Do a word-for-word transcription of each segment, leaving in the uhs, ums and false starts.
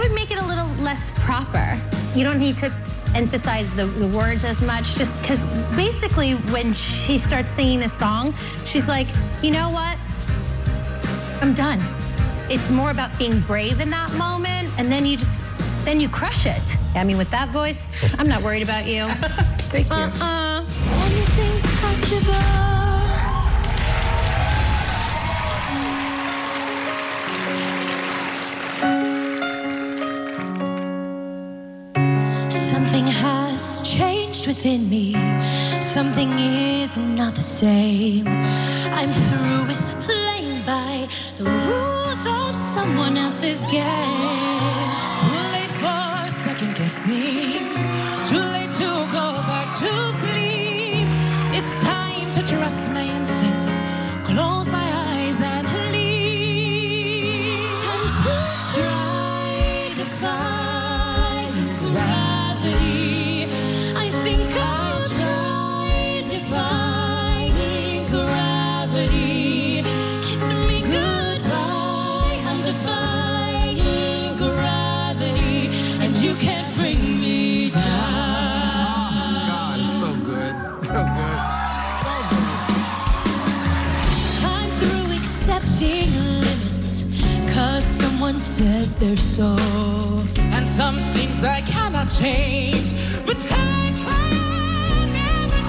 would make it a little less proper. You don't need to emphasize the, the words as much, just because basically when she starts singing this song, she's like, you know what? I'm done. It's more about being brave in that moment, and then you just, then you crush it. I mean, with that voice, I'm not worried about you. Thank you. Uh-uh. Anything's possible. Within me, something is not the same. I'm through with playing by the rules of someone else's game. Too late for second guessing, too late to go back to sleep. It's time to trust my instincts, close my eyes and leave. It's time to try to defy gravity. Says they're so, and some things I cannot change, but till I try, I'll never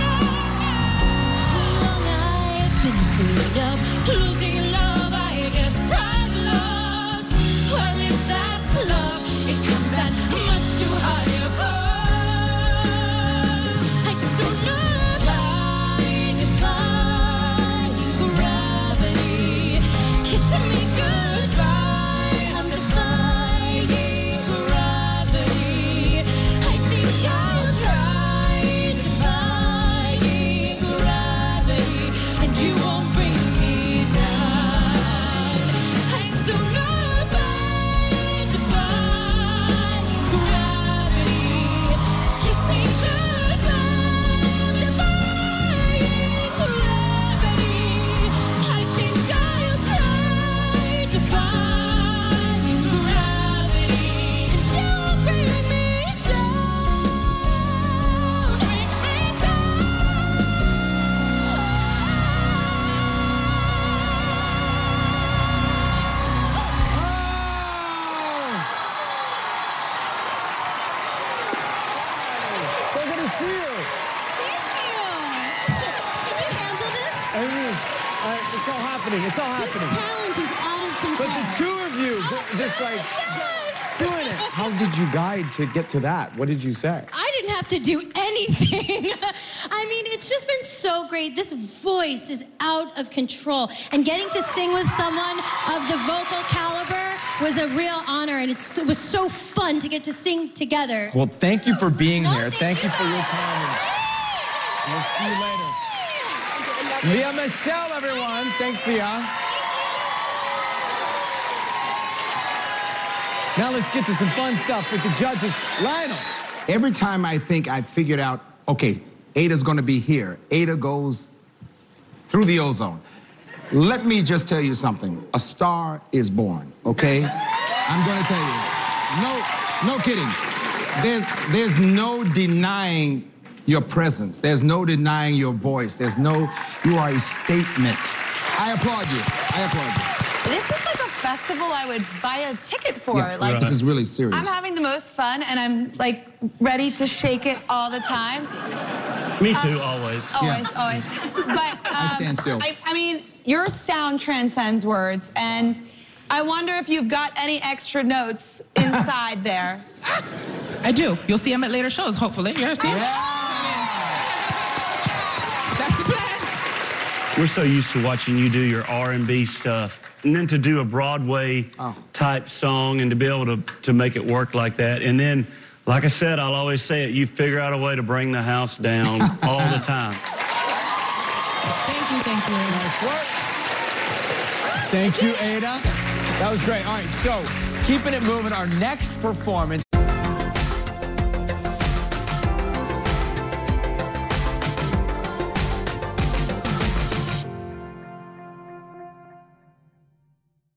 know. Too long I've been afraid of losing love. I guess I've lost. Well, if that's love, it comes at much too high a cost. I'd sooner die defying gravity, kissing me goodbye. It's all happening. It's all happening. This talent is out of control. But the two of you, oh, just God, like yes. doing it. How did you guide to get to that? What did you say? I didn't have to do anything. I mean, it's just been so great. This voice is out of control. And getting to sing with someone of the vocal caliber was a real honor. And it's, it was so fun to get to sing together. Well, thank you for being no, here. Thank, thank you, you for your time. We'll see you later. Lea Michele, everyone. Thanks, Lea. Now let's get to some fun stuff with the judges. Lionel. Every time I think I figured out, okay, Ada's gonna be here. Ada goes through the ozone. Let me just tell you something. A star is born, okay? I'm gonna tell you. No, no kidding. There's, there's no denying your presence. There's no denying your voice. There's no, you are a statement. I applaud you. I applaud you. This is like a festival I would buy a ticket for. Yeah, like, right. This is really serious. I'm having the most fun, and I'm like ready to shake it all the time. Me too, um, always. Always, yeah. always. But um, I stand still. I, I mean, your sound transcends words, and I wonder if you've got any extra notes inside there. I do. You'll see them at later shows, hopefully. You'll see them. Yeah. We're so used to watching you do your R and B stuff, and then to do a Broadway oh. type song and to be able to, to make it work like that. And then, like I said, I'll always say it, you figure out a way to bring the house down all the time. Thank you, thank you. Nice work. Thank you, Ada. That was great. All right, so keeping it moving, our next performance.